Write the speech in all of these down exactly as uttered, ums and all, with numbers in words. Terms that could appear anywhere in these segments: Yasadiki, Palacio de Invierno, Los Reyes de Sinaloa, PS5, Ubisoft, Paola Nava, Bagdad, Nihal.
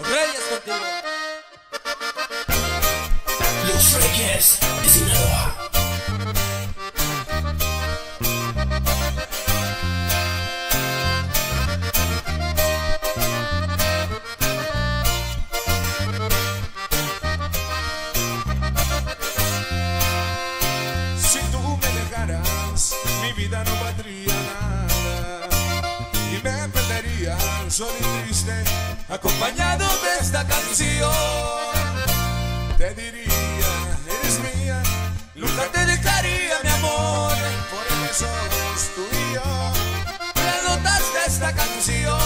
Los Reyes contigo. Los Reyes de Sinaloa. Si tú me dejaras, mi vida no valdría nada y me perdería solo y triste, acompañado de esta canción. Te diría, eres mía, nunca te dejaría, mi amor, porque somos tú y yo. Las notas de esta canción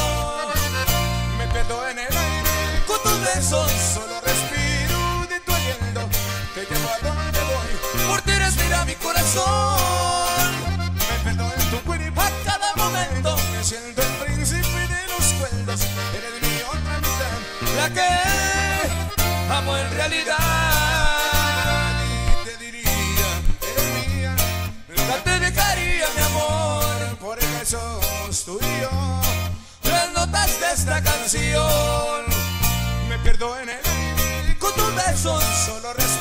me pierdo en el aire, con tus besos solo respiro de tu aliento. Te llevo a donde voy, por ti respira mi corazón. Me pierdo en tu cuerpo a cada momento, me siento el príncipe de los cuentos. Eres mi otra mitad, la que amo en realidad. Y te diría, eres mía, nunca te dejaría, mi amor, por eso somos tú y yo. Las notas de esta canción me pierdo en el aire, con tus besos solo respiro.